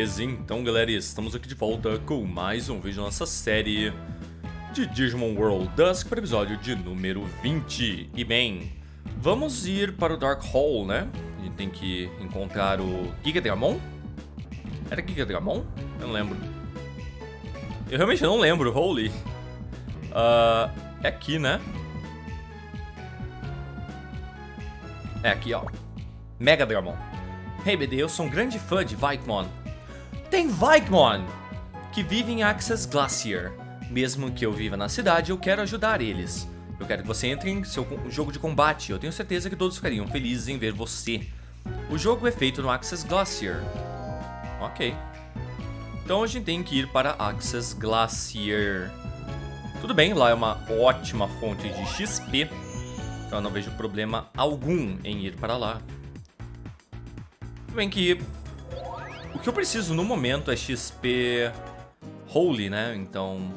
Beleza, então galera, estamos aqui de volta com mais um vídeo da nossa série de Digimon World Dusk para o episódio de número 20. E bem, vamos ir para o Dark Hall, né? A gente tem que encontrar o Gigadramon. Era Gigadramon? Eu não lembro. Eu realmente não lembro, holy. É aqui, né? É aqui, ó. Megadramon. Hey BD, eu sou um grande fã de Vikemon. Tem Vikemon que vive em Axis Glacier. Mesmo que eu viva na cidade, eu quero ajudar eles. Eu quero que você entre em seu jogo de combate. Eu tenho certeza que todos ficariam felizes em ver você. O jogo é feito no Axis Glacier. Ok. Então a gente tem que ir para Axis Glacier. Tudo bem, lá é uma ótima fonte de XP. Então eu não vejo problema algum em ir para lá. Tudo bem que o que eu preciso no momento é XP Holy, né? Então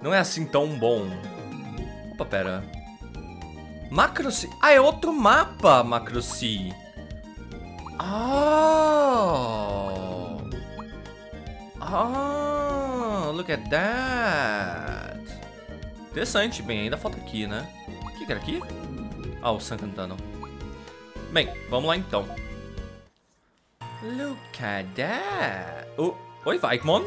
não é assim tão bom. Opa, pera. Macro C. Ah, é outro mapa, Macro C. Ah! Ah! Look at that! Interessante, bem, ainda falta aqui, né? O que era aqui? Ah, o San Cantano. Bem, vamos lá então. Look at that. Oh, oi, Vikemon.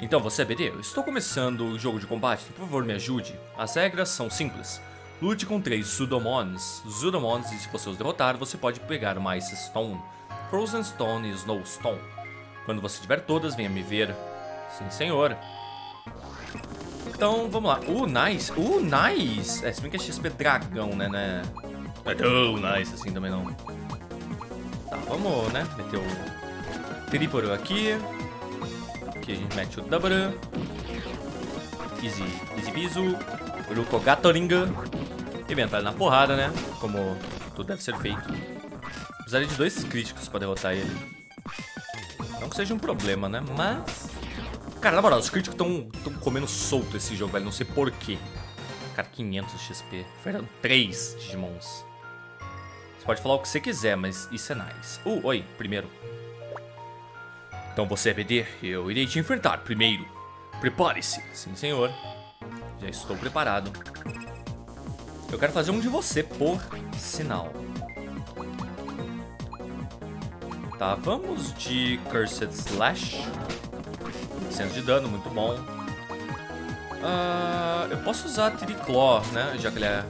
Então, você é BD? Eu estou começando o jogo de combate. Por favor, me ajude. As regras são simples. Lute com 3 Zudomons, e se você os derrotar, você pode pegar mais Stone, Frozen Stone e Snow Stone. Quando você tiver todas, venha me ver. Sim, senhor. Então, vamos lá. Nice. Nice. É, se bem que é XP dragão, né? Não é tão nice assim também, não. Tá, vamos, né? Meter o triplo aqui. Aqui a gente mete o W. Easy Bizu. Uruko Gatoringa. E vem entrar na porrada, né? Como tudo deve ser feito. Precisaria de 2 críticos pra derrotar ele. Não que seja um problema, né? Mas... Cara, na moral, os críticos estão comendo solto esse jogo, velho. Não sei porquê. Cara, 500 XP. Foram 3 Digimons. Você pode falar o que você quiser, mas isso é nice. Oi, primeiro. Então você é BD? Eu irei te enfrentar primeiro. Prepare-se. Sim, senhor. Já estou preparado. Eu quero fazer um de você, por sinal. Tá, vamos de Cursed Slash. 100 de dano, muito bom. Eu posso usar Triclaw, né? Já que ele é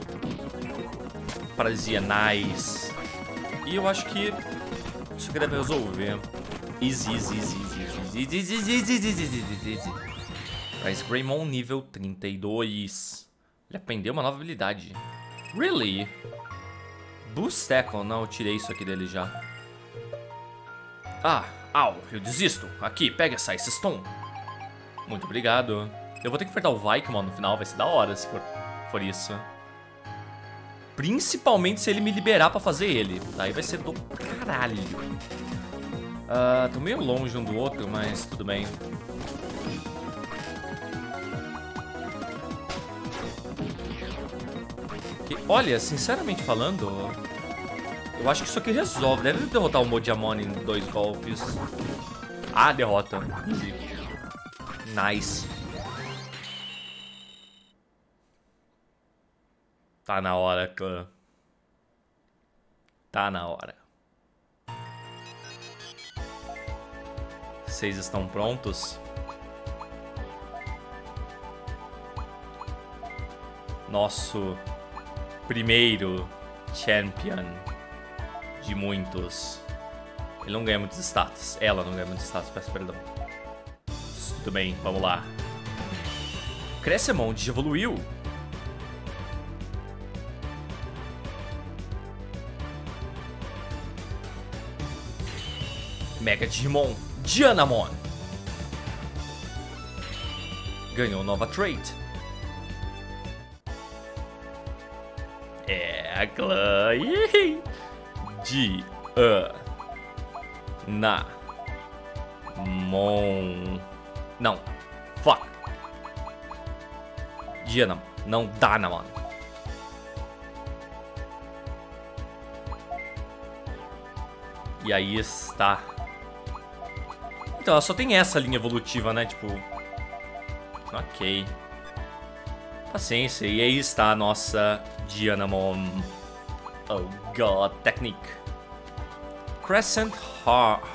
paralisia, nice. E eu acho que isso aqui deve resolver. Easy. Traz Greymon nível 32. Ele aprendeu uma nova habilidade. Really? Boost echo. Não, eu tirei isso aqui dele já. Ah, au, eu desisto. Aqui, pega essa Ice Stone. Muito obrigado. Eu vou ter que enfrentar o Vikemon no final, vai ser da hora se for isso. Principalmente se ele me liberar pra fazer ele. Daí vai ser do caralho. Tô meio longe um do outro, mas tudo bem. E, olha, sinceramente falando, eu acho que isso aqui resolve. Deve derrotar o Mojamon em 2 golpes. Ah, derrota. Nice. Tá na hora, clã. Tá na hora. Vocês estão prontos? Nosso primeiro champion de muitos. Ele não ganha muitos status. Ela não ganha muitos status, peço perdão. Tudo bem, vamos lá. Crescemon evoluiu. Megadramon, Dianamon. Ganhou nova trait. É, clã. Dianamon. Não. Fuck. Dianamon. Não dá, na mano. E aí está. Então, ela só tem essa linha evolutiva, né? Tipo... Ok. Paciência. E aí está a nossa Dianamon. Oh, God. Technique. Crescent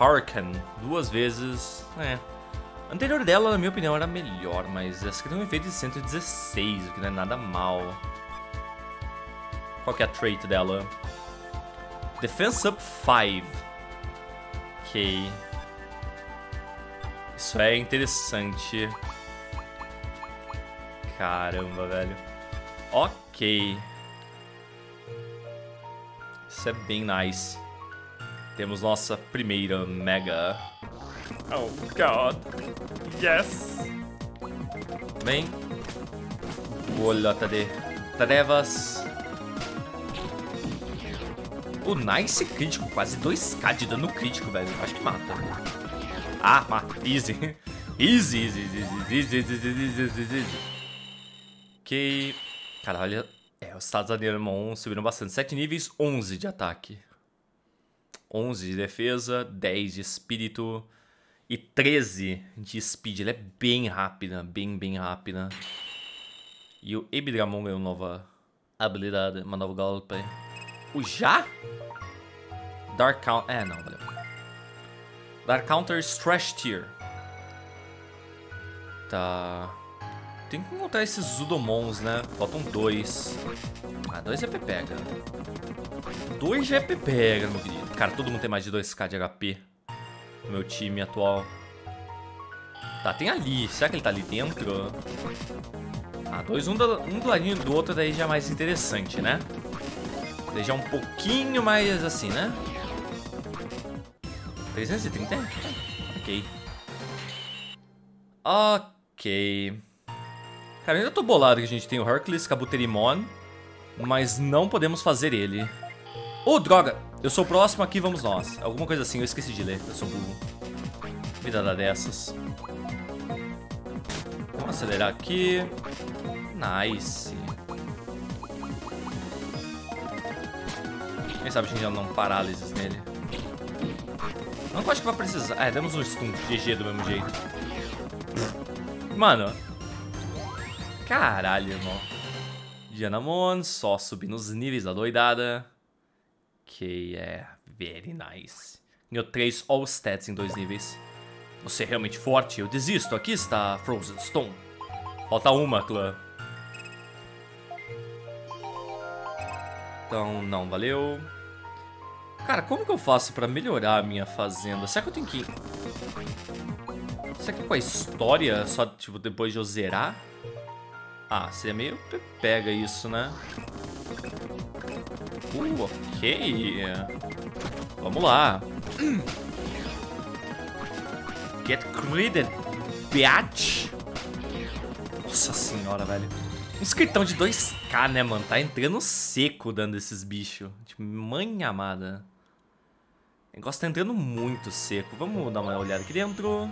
Hurricane. Duas vezes... É. A anterior dela, na minha opinião, era melhor, mas essa aqui tem um efeito de 116, o que não é nada mal. Qual que é a trait dela? Defense Up 5. Ok. Isso é interessante. Caramba, velho. Ok. Isso é bem nice. Temos nossa primeira Mega. Oh, God. Yes. Bem. Bolota de trevas. O nice crítico. Quase 2k de dano crítico, velho. Acho que mata. Ah, mata. Easy. Easy, easy, easy, easy, easy, easy, easy, easy. Ok. Caralho. É, os status da Dianamon subiram bastante. 7 níveis, 11 de ataque. 11 de defesa, 10 de espírito e 13 de speed. Ela é bem rápida, bem rápida. E o Ebidramon ganhou nova habilidade, uma nova golpe. O já? Dark Counter... É, não, valeu. Dark Counter Strash Tier. Tá... Tem que encontrar esses Zudomons, né? Faltam 2. Ah, 2 é pepega. 2 já é pepega, meu querido. Cara, todo mundo tem mais de 2k de HP no meu time atual. Tá, tem ali. Será que ele tá ali dentro? Ah, dois. Um do ladinho do outro daí já é mais interessante, né? Daí já é um pouquinho mais assim, né? 330? Ok. Ok. Cara, eu ainda tô bolado que a gente tem o Hercules Cabuterimon, mas não podemos fazer ele. Oh, droga! Eu sou o próximo aqui, vamos nós. Alguma coisa assim, eu esqueci de ler. Eu sou burro. Virada dessas. Vamos acelerar aqui. Nice. Quem sabe a gente já não parálises nele. Não acho que vai precisar. É, demos um stun GG do mesmo jeito. Mano. Caralho, irmão. Dianamon, só subir nos níveis da doidada. Que é very nice. Ganhou 3 all stats em 2 níveis. Você é realmente forte? Eu desisto. Aqui está Frozen Stone. Falta uma, clã. Então, não valeu. Cara, como que eu faço pra melhorar a minha fazenda? Será que eu tenho que... Será que com a história, só tipo depois de eu zerar? Ah, seria meio pega isso, né? Ok. Vamos lá. Get created, bitch. Nossa senhora, velho. Um escritão de 2k, né, mano? Tá entrando seco dando esses bichos. Tipo, mãe amada. O negócio tá entrando muito seco. Vamos dar uma olhada aqui dentro.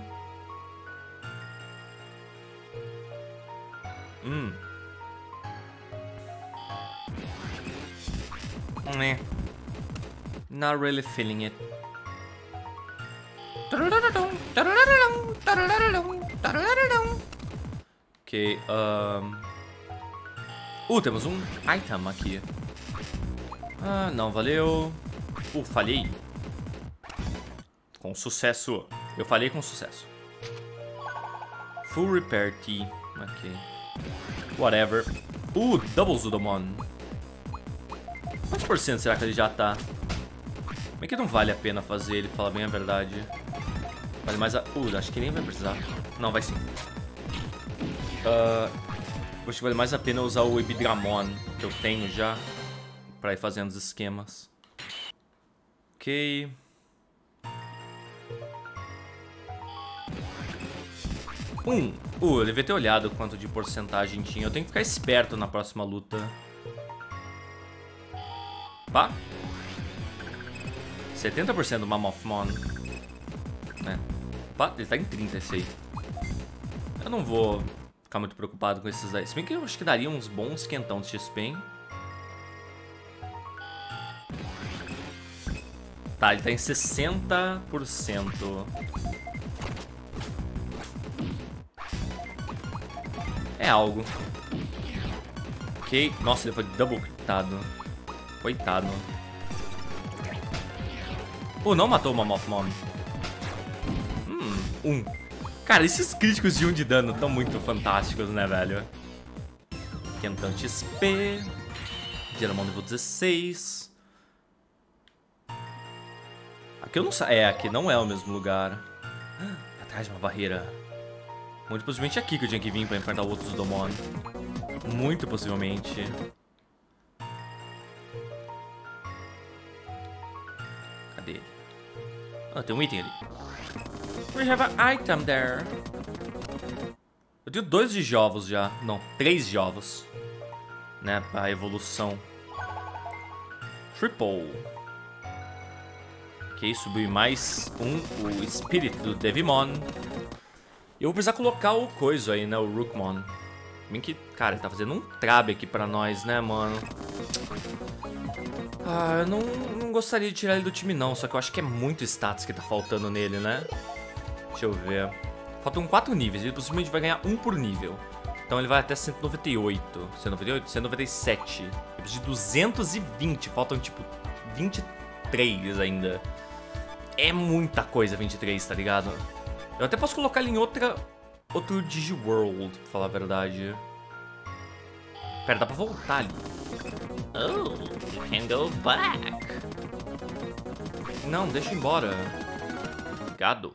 Not really feeling it. Ok, temos um item aqui. Ah, não valeu. Falhei. Com sucesso. Eu falhei com sucesso. Full Repair T. Ok. Whatever. Double Zudomon. Quantos por cento será que ele já tá? Como é que não vale a pena fazer ele, falar bem a verdade? Vale mais a... acho que nem vai precisar. Não, vai sim. Acho que vale mais a pena usar o Ebidramon, que eu tenho já, pra ir fazendo os esquemas. Ok. Eu devia ter olhado quanto de porcentagem tinha. Eu tenho que ficar esperto na próxima luta. Pá. 70% do MammothMon, né? Pá, ele tá em 30 esse aí. Eu não vou ficar muito preocupado com esses daí. Se bem que eu acho que daria uns bons quentão de XP, hein? Tá, ele tá em 60%. é algo. Ok. Nossa, ele foi double critado. Coitado. Oh, não matou uma Mothmon. Cara, esses críticos de 1 de dano estão muito fantásticos, né, velho? Quentão XP. Dianamon nível 16. Aqui eu não sei. É, aqui não é o mesmo lugar. Atrás de uma barreira. Muito possivelmente é aqui que eu tinha que vir pra enfrentar o outro Zudomon. Muito possivelmente. Cadê ele? Ah, tem um item ali. We have an item there. Eu tenho 2 de jovos já. Não, 3 jovos. Né, pra evolução. Triple. Ok, subiu mais um. O espírito do Devimon. Eu vou precisar colocar o coiso aí, né? O Rookman. Bem que, cara, ele tá fazendo um trabe aqui pra nós, né, mano? Ah, eu não gostaria de tirar ele do time, não. Só que eu acho que é muito status que tá faltando nele, né? Deixa eu ver. Faltam 4 níveis. Ele possivelmente vai ganhar 1 por nível. Então ele vai até 198. 198? 197. Eu preciso de 220. Faltam, tipo, 23 ainda. É muita coisa 23, tá ligado? Eu até posso colocar ele em outro Digiworld, pra falar a verdade. Pera, dá pra voltar ali. Oh, you can go back. Não, deixa eu ir embora. Gado.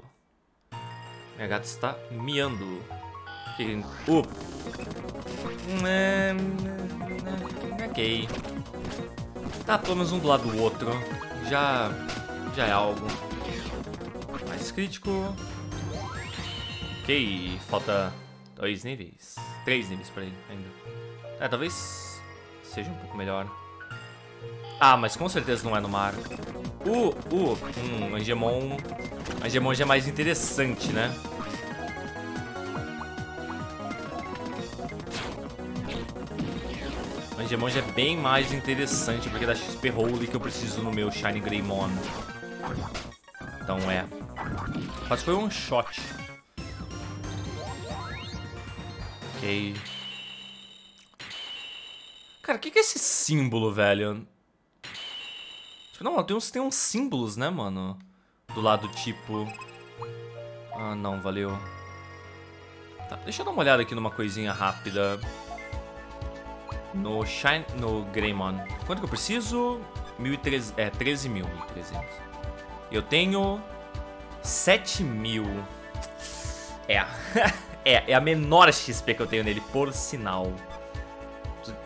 Minha gata está miando. Ok. Tá, pelo menos um do lado do outro. Já é algo. Mais crítico. Ok, falta 2 níveis. 3 níveis pra ele ainda. É, talvez seja um pouco melhor. Ah, mas com certeza não é no mar. Angemon. Angemon já é mais interessante, né? Angemon já é bem mais interessante porque dá XP Holy que eu preciso no meu Shiny Greymon. Então é. Mas foi um shot. Ok. Cara, o que é esse símbolo, velho? Não, tem uns símbolos, né, mano? Do lado, tipo... Ah, não, valeu. Tá, deixa eu dar uma olhada aqui numa coisinha rápida. No Greymon. Quanto que eu preciso? 1300. É, 13.000. Eu tenho... 7.000. É. É a menor XP que eu tenho nele, por sinal.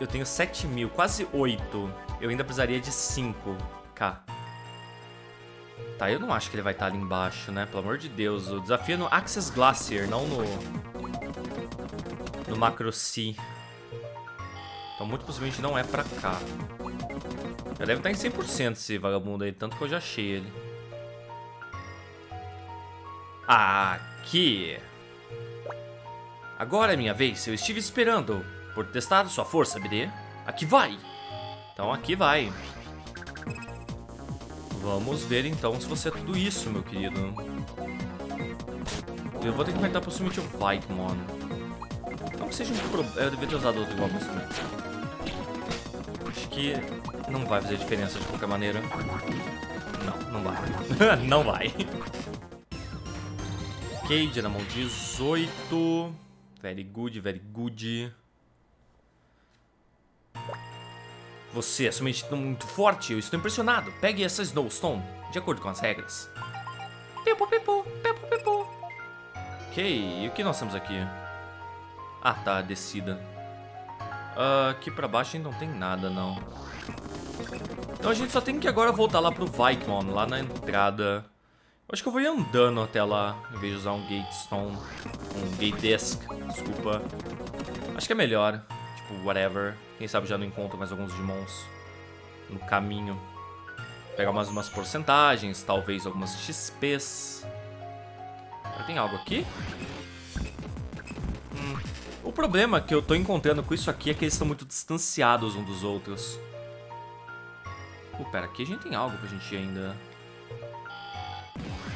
Eu tenho 7.000, quase 8. Eu ainda precisaria de 5. Tá, eu não acho que ele vai estar ali embaixo, né? Pelo amor de Deus, o desafio é no Axis Glacier, não no Macro C. Então muito possivelmente não é pra cá. Já deve estar em 100% esse vagabundo aí, tanto que eu já achei ele. Aqui. Agora é minha vez, eu estive esperando por testar sua força, BD. Aqui vai. Então aqui vai. Vamos ver, então, se você é tudo isso, meu querido. Eu vou ter que enfrentar possivelmente o Vikemon. Não que seja um problema. Eu devia ter usado outro igual, mas também. Acho que não vai fazer diferença de qualquer maneira. Não vai. Não vai. Ok, Dianamon 18. Very good, very good. Você é somente muito forte, eu estou impressionado. Pegue essa Snow Stone, de acordo com as regras. Ok, e o que nós temos aqui? Ah, tá, descida. Aqui pra baixo ainda não tem nada, não. Então a gente só tem que agora voltar lá pro Vikemon, lá na entrada. Eu acho que eu vou ir andando até lá, em vez de usar um Gate Stone. Um Gate Desk, desculpa. Acho que é melhor. Whatever. Quem sabe já não encontro mais alguns Digimons no caminho. Pegar mais umas porcentagens, talvez algumas XPs. Tem algo aqui? O problema que eu tô encontrando com isso aqui é que eles estão muito distanciados uns dos outros. Pera, aqui a gente tem algo pra gente ir ainda.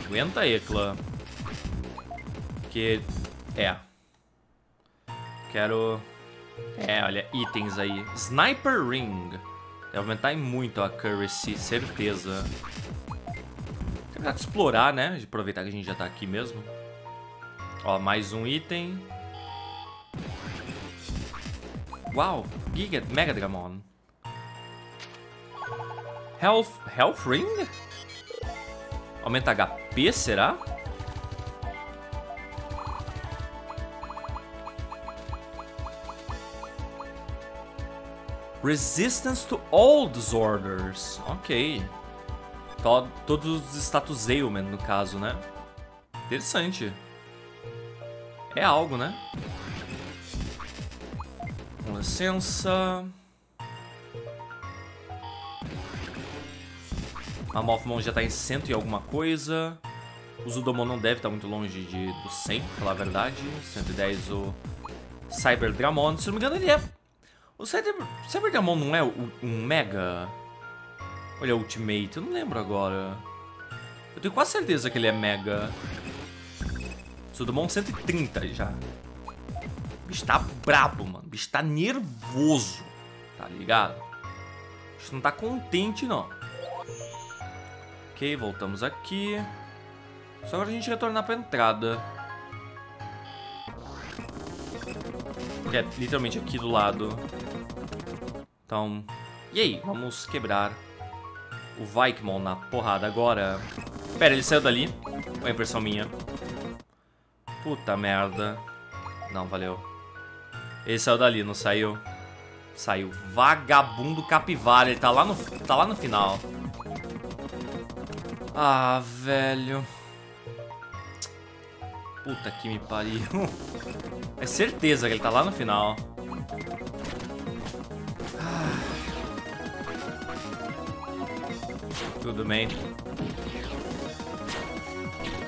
Aguenta aí, clã. Porque... É... Quero... É, olha, itens aí. Sniper Ring. Deve aumentar muito a accuracy, certeza. Tentar explorar, né? Aproveitar que a gente já tá aqui mesmo. Ó, mais um item. Uau, Megadramon. Health Ring? Aumenta HP, será? Resistance to all disorders. Ok. Todos os status ailment, no caso, né? Interessante. É algo, né? Com licença. A Mothmon já tá em 100 e alguma coisa. O Zudomon não deve estar muito longe do 100, pra falar a verdade. 110 o Cyberdramon. Se não me engano, ele é... O Cyberdramon não é um Mega? Olha, Ultimate. Eu não lembro agora. Eu tenho quase certeza que ele é Mega. Zudomon 130 já. O bicho tá brabo, mano. O bicho tá nervoso. Tá ligado? O bicho não tá contente, não. Ok, voltamos aqui. Só agora a gente retornar pra entrada. Que é literalmente aqui do lado. Então... E aí? Vamos quebrar o Vikemon na porrada agora. Pera, ele saiu dali? Ou é impressão minha? Puta merda. Não, valeu. Ele saiu dali, não saiu? Saiu. Vagabundo capivara. Ele tá lá no final. Ah, velho. Puta que me pariu. É certeza que ele tá lá no final. Ah. Tudo bem.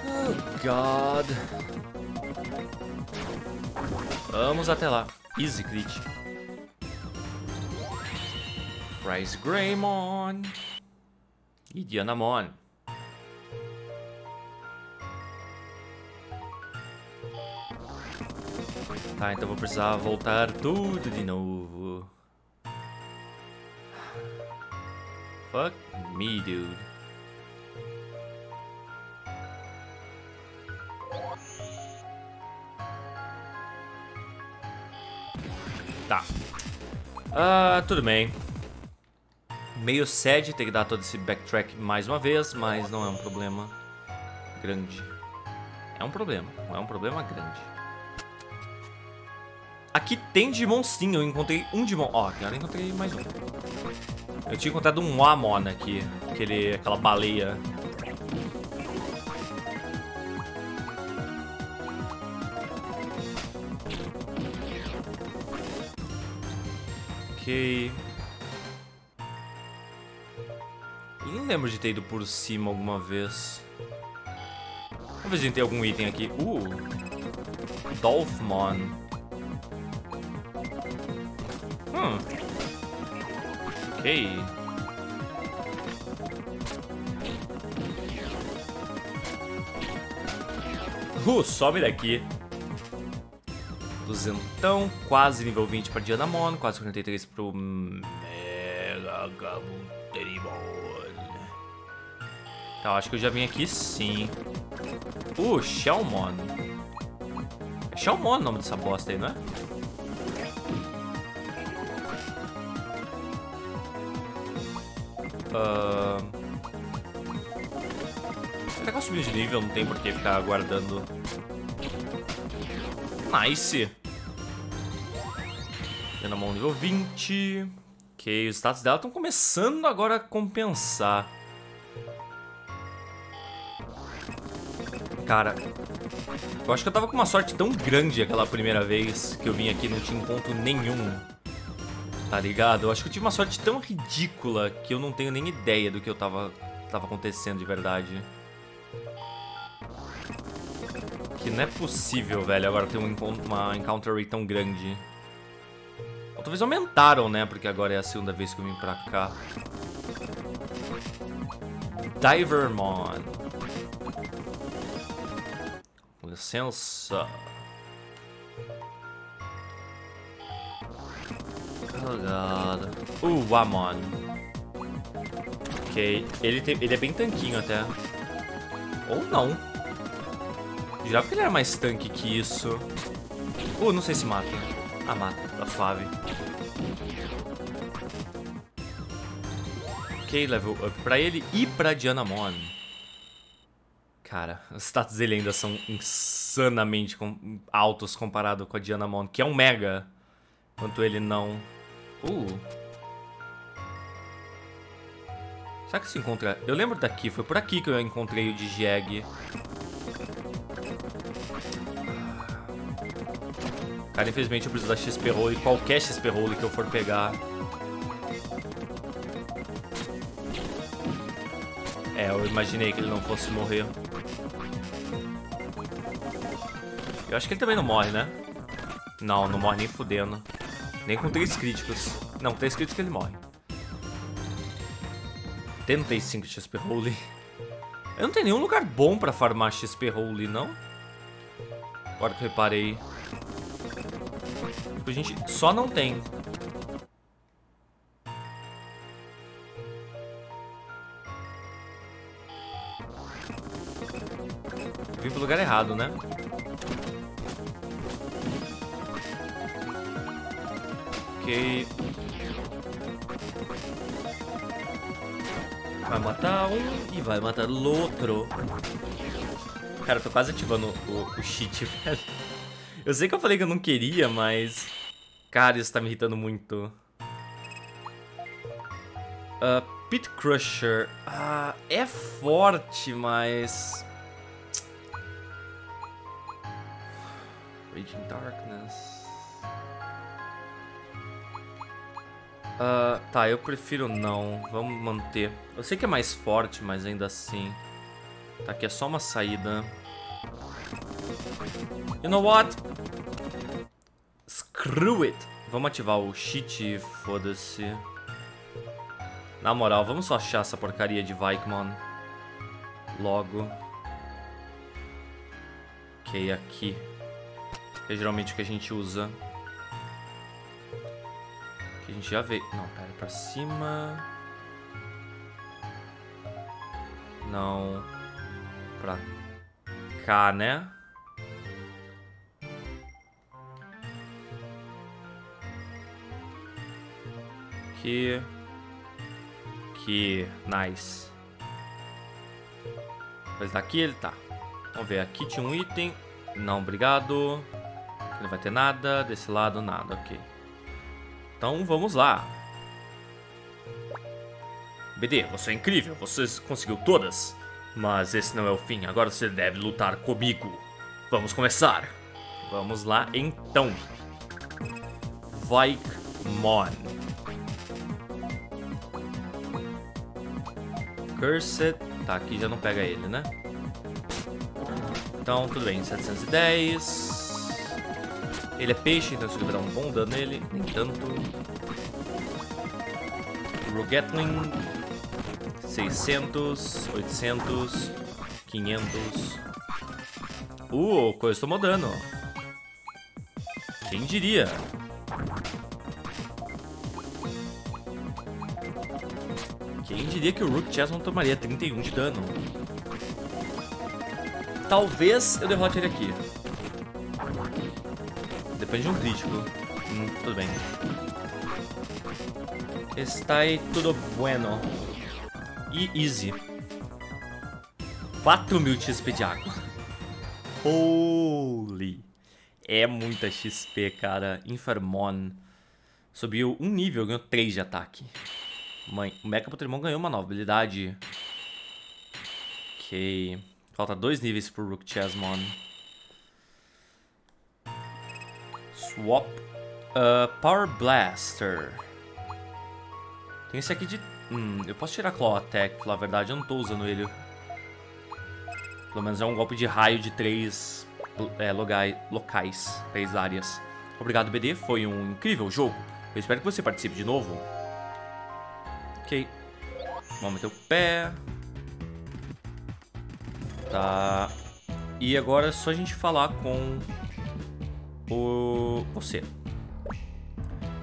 Oh, God. Vamos até lá. Easy crit. Price Greymon. E Dianamon. Tá, então vou precisar voltar tudo de novo. Fuck me, dude. Tá. Ah, tudo bem. Meio sad ter que dar todo esse backtrack mais uma vez, mas não é um problema grande. É um problema, não é um problema grande. Aqui tem Digimon sim, eu encontrei um Digimon. Ó, agora eu encontrei mais um. Eu tinha encontrado um Amon aqui. Aquela baleia. Ok. Eu não lembro de ter ido por cima alguma vez. Vamos ver se a gente tem algum item aqui. Dolphmon. Ok. Sobe daqui. 200, quase nível 20 para Dianamon, quase 43 para o Mega Cabuterimon. Tá, acho que eu já vim aqui sim. Xelmon. É Xelmon o nome dessa bosta aí, não é? Até que eu subi de nível, não tem por que ficar aguardando. Nice. Dianamon nível 20. Ok, os status dela estão começando agora a compensar. Cara, eu acho que eu tava com uma sorte tão grande aquela primeira vez que eu vim aqui e não tinha encontro nenhum. Tá ligado? Eu acho que eu tive uma sorte tão ridícula que eu não tenho nem ideia do que eu tava acontecendo de verdade. Que não é possível, velho, agora ter uma encounter rate tão grande. Ou talvez aumentaram, né? Porque agora é a segunda vez que eu vim pra cá. Divermon. Com licença. Oh, God. O Amon. Ok. Ele é bem tanquinho até. Ou não. Eu jurava que ele era mais tanque que isso. Não sei se mata. Ah, mata. Tá suave. Ok, level up pra ele e pra Dianamon. Cara, os status dele ainda são insanamente altos comparado com a Dianamon, que é um mega. Enquanto ele não... Será que se encontra... Eu lembro daqui, foi por aqui que eu encontrei o Digiegg. Cara, infelizmente eu preciso da XP Roll e qualquer XP Roll que eu for pegar... eu imaginei que ele não fosse morrer. Eu acho que ele também não morre, né? Não, não morre nem fudendo. Nem com 3 críticos. Não, 3 críticos ele morre. Tendo 35 XP Holy. Eu não tenho nenhum lugar bom pra farmar XP Holy, não? Agora que eu reparei. A gente só não tem. Vim pro lugar errado, né? Ok. Vai matar um e vai matar o outro. Cara, eu tô quase ativando o cheat, velho. Eu sei que eu falei que eu não queria, mas... Cara, isso tá me irritando muito. Pit Crusher. É forte, mas... Raging Darkness. Tá, eu prefiro não. Vamos manter. Eu sei que é mais forte, mas ainda assim. Tá, aqui é só uma saída. You know what? Screw it! Vamos ativar o cheat, foda-se. Na moral, vamos só achar essa porcaria de Vikemon logo. Ok, aqui é geralmente o que a gente usa. Que a gente já veio. Não, pera, pra cima. Não. Pra cá, né? Aqui. Aqui. Nice. Mas daqui ele tá. Vamos ver, aqui tinha um item. Não, obrigado. Não vai ter nada, desse lado nada, ok. Então vamos lá. BD, você é incrível, você conseguiu todas. Mas esse não é o fim, agora você deve lutar comigo. Vamos começar. Vamos lá então. Vikemon. Cursed. Tá, aqui já não pega ele, né? Então tudo bem, 710. Ele é peixe, então eu consigo dar um bom dano nele. Nem tanto. Rookman. 600. 800. 500. Coisa tomou dano. Quem diria? Quem diria que o Rook Chessman tomaria 31 de dano? Talvez eu derrote ele aqui. Depende de um crítico. Tudo bem. Está aí tudo bueno. E easy. 4.000 XP de água. Holy. É muita XP, cara. Infermon. Subiu um nível, ganhou 3 de ataque. Mãe, o Mecha Pokémon ganhou uma nova habilidade. Ok. Falta 2 níveis pro Rook Chessmon. Swap. Power Blaster. Tem esse aqui de... eu posso tirar Claw Attack, na verdade eu não tô usando ele. Pelo menos é um golpe de raio de 3 locais, 3 áreas. Obrigado, BD, foi um incrível jogo. Eu espero que você participe de novo. Ok. Vamos meter o pé. Tá. E agora é só a gente falar com... você.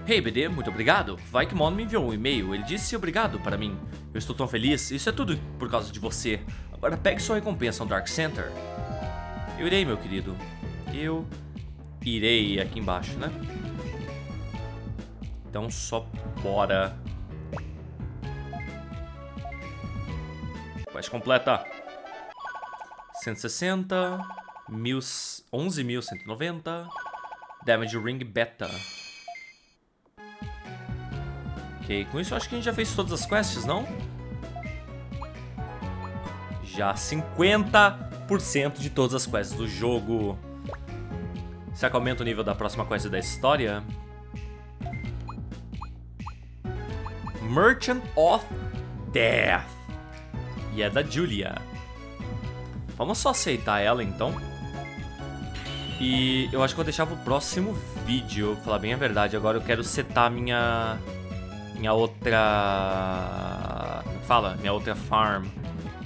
Hey BD, muito obrigado. Vikemon me enviou um e-mail, ele disse obrigado para mim. Eu estou tão feliz, isso é tudo por causa de você. Agora pegue sua recompensa no Dark Center. Eu irei, meu querido. Eu irei aqui embaixo, né? Então só bora. Quest completa. 160, 11.190. Damage Ring Beta. Ok, com isso eu acho que a gente já fez todas as quests, não? Já 50% de todas as quests do jogo. Será que aumenta o nível da próxima quest da história? Merchant of Death. E é da Julia. Vamos só aceitar ela então. E eu acho que vou deixar pro próximo vídeo. Vou falar bem a verdade, agora eu quero setar minha outra... Fala, minha outra farm.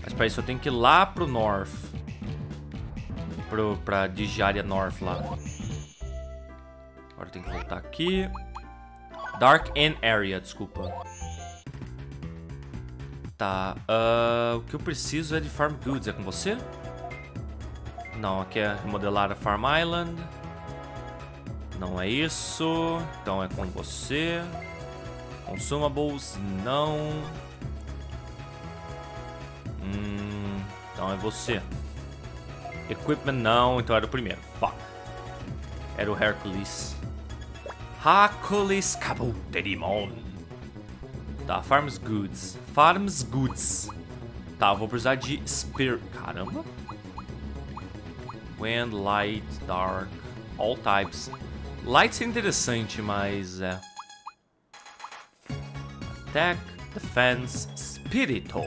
Mas pra isso eu tenho que ir lá pro North. Pra Digiária North lá. Agora eu tenho que voltar aqui. Dark and Area, desculpa. Tá, o que eu preciso é de Farm Goods, é com você? Não, aqui é remodelar a Farm Island. Não é isso. Então é com você. Consumables, não. Então é você. Equipment, não. Então era o primeiro. Fuck. Era o Hercules. Hercules Cabuterimon. Tá, Farms Goods. Farms Goods. Tá, vou precisar de Spear. Caramba. Wind, Light, Dark. All types. Light é interessante, mas é. Attack, Defense, Spiritual.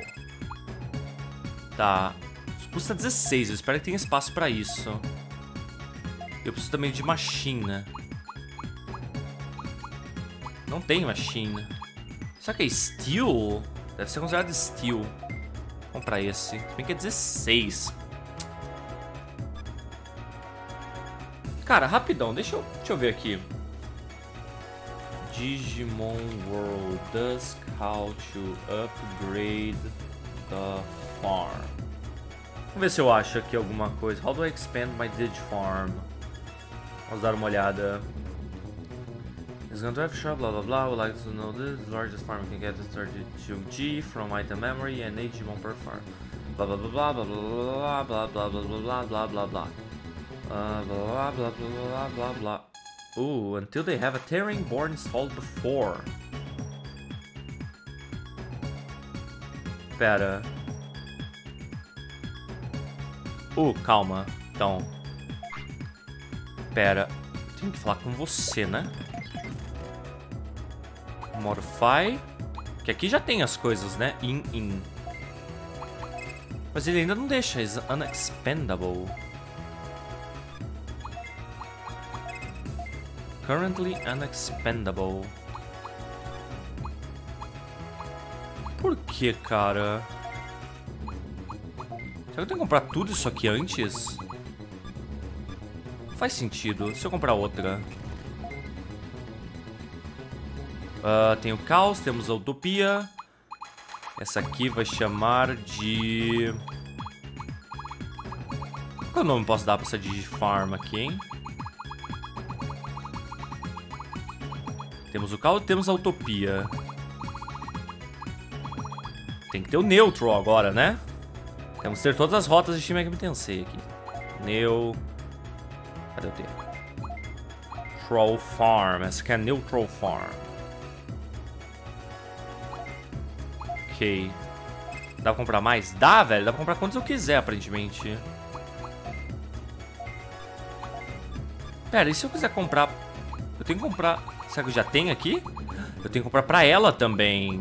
Tá. Isso custa 16, eu espero que tenha espaço pra isso. Eu preciso também de Machina. Não tem Machina. Será que é Steel? Deve ser considerado Steel. Vamos comprar esse. Se bem que é 16. Cara, rapidão, deixa eu ver aqui. Digimon World Dusk, how to upgrade the farm. Vamos ver se eu acho aqui alguma coisa. How do I expand my Digi farm? Vamos dar uma olhada. It's gonna drive shop, blá blá blá. I would like to know this. The largest farm can get is 32G from item memory and 8 Digimon per farm. Blá blá blá blá blá blá blá blá blá blá blá blá. Blah, blah, blah, blah, blah. Ooh, until they have a Terran board installed before. Pera. Calma. Então. Pera. Tenho que falar com você, né? Modify. Que aqui já tem as coisas, né? In. Mas ele ainda não deixa. It's unexpendable. Currently unexpendable. Por que, cara? Será que eu tenho que comprar tudo isso aqui antes? Não faz sentido. Se eu comprar outra. Tem o caos, temos a utopia. Essa aqui vai chamar de... Qual nome posso dar pra essa Digifarm aqui, hein? Temos o caos, temos a utopia. Tem que ter o neutro agora, né? Temos que ter todas as rotas de Shimei que Tensei aqui. Cadê o T? Troll Farm. Essa aqui é Neutral Farm. Ok. Dá pra comprar mais? Dá, velho. Dá pra comprar quantos eu quiser, aparentemente. Pera, e se eu quiser comprar... Eu tenho que comprar... Será que eu já tenho aqui? Eu tenho que comprar pra ela também.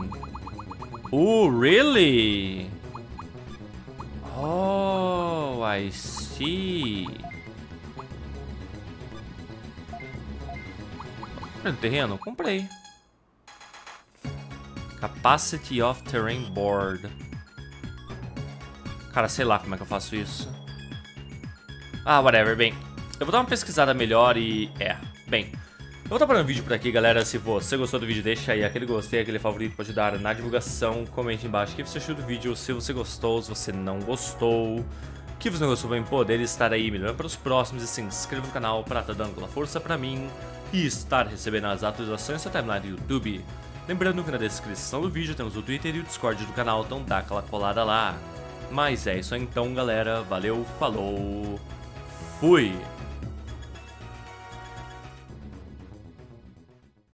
Really? Oh, I see. Comprei no terreno? Comprei. Capacity of Terrain Board. Cara, sei lá como é que eu faço isso. Ah, whatever, bem. Eu vou dar uma pesquisada melhor e... Bem... Eu vou estar parando o vídeo por aqui, galera. Se você gostou do vídeo, deixa aí aquele gostei, aquele favorito para ajudar na divulgação. Comente embaixo o que você achou do vídeo, se você gostou, se você não gostou. Que você não gostou, vai poder estar aí melhorando para os próximos. E se inscreva no canal para estar dando aquela força para mim e estar recebendo as atualizações da timeline do YouTube. Lembrando que na descrição do vídeo temos o Twitter e o Discord do canal, então dá aquela colada lá. Mas é isso aí então, galera. Valeu, falou, fui!